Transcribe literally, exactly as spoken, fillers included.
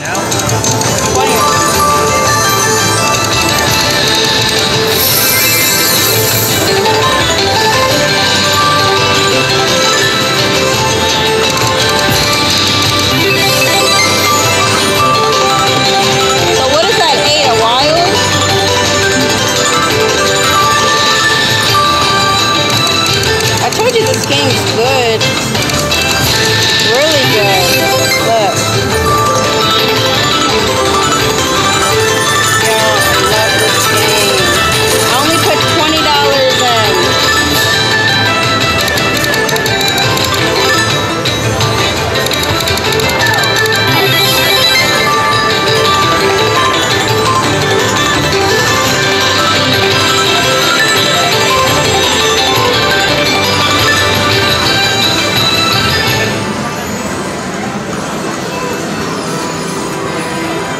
Now